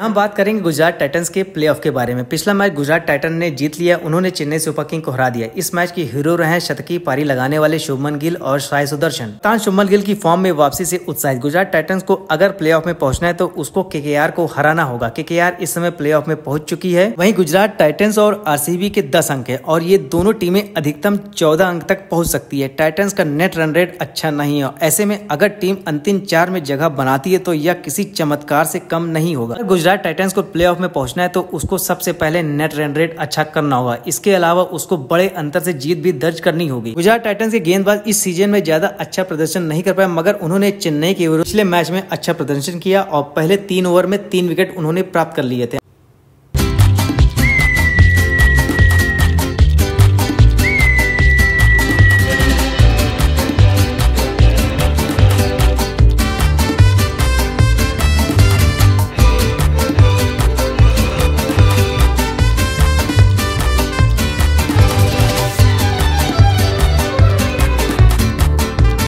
हम बात करेंगे गुजरात टाइटन्स के प्लेऑफ के बारे में। पिछला मैच गुजरात टाइटन ने जीत लिया, उन्होंने चेन्नई सुपरकिंग को हरा दिया। इस मैच के हीरो रहे शतकीय पारी लगाने वाले शुभमन गिल और साय सुदर्शन। शुभमन गिल की फॉर्म में वापसी से उत्साहित गुजरात टाइटन्स को अगर प्लेऑफ में पहुंचना है तो उसको केकेआर को हराना होगा। केकेआर इस समय प्लेऑफ में पहुंच चुकी है। वहीं गुजरात टाइटन्स और आरसीबी के 10 अंक है और ये दोनों टीमें अधिकतम 14 अंक तक पहुँच सकती है। टाइटन्स का नेट रन रेट अच्छा नहीं है, ऐसे में अगर टीम अंतिम 4 में जगह बनाती है तो यह किसी चमत्कार से कम नहीं होगा। गुजरात टाइटन्स को प्लेऑफ में पहुंचना है तो उसको सबसे पहले नेट रन रेट अच्छा करना होगा। इसके अलावा उसको बड़े अंतर से जीत भी दर्ज करनी होगी। गुजरात टाइटन्स के गेंदबाज इस सीजन में ज्यादा अच्छा प्रदर्शन नहीं कर पाए, मगर उन्होंने चेन्नई के विरुद्ध पिछले मैच में अच्छा प्रदर्शन किया और पहले 3 ओवर में 3 विकेट उन्होंने प्राप्त कर लिए थे।